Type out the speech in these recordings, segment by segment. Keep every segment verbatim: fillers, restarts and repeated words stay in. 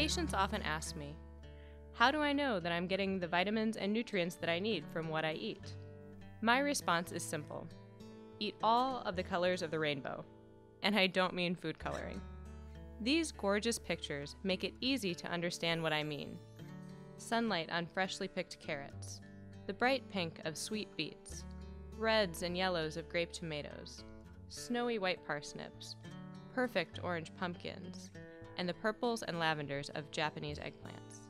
Patients often ask me, how do I know that I'm getting the vitamins and nutrients that I need from what I eat? My response is simple. Eat all of the colors of the rainbow. And I don't mean food coloring. These gorgeous pictures make it easy to understand what I mean. Sunlight on freshly picked carrots, the bright pink of sweet beets, reds and yellows of grape tomatoes, snowy white parsnips, perfect orange pumpkins, and the purples and lavenders of Japanese eggplants.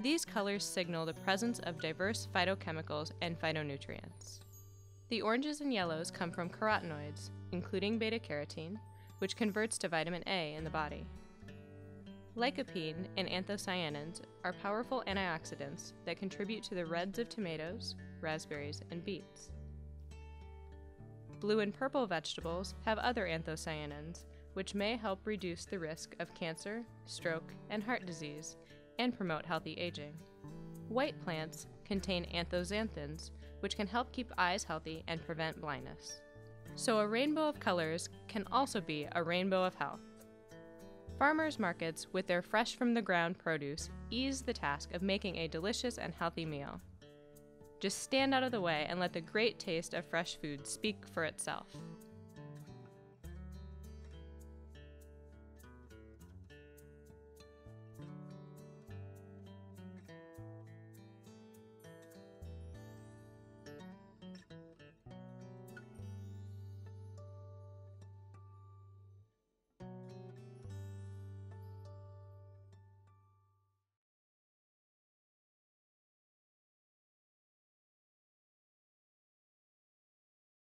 These colors signal the presence of diverse phytochemicals and phytonutrients. The oranges and yellows come from carotenoids, including beta-carotene, which converts to vitamin A in the body. Lycopene and anthocyanins are powerful antioxidants that contribute to the reds of tomatoes, raspberries, and beets. Blue and purple vegetables have other anthocyanins, which may help reduce the risk of cancer, stroke, and heart disease, and promote healthy aging. White plants contain anthoxanthins, which can help keep eyes healthy and prevent blindness. So a rainbow of colors can also be a rainbow of health. Farmers markets with their fresh-from-the-ground produce ease the task of making a delicious and healthy meal. Just stand out of the way and let the great taste of fresh food speak for itself.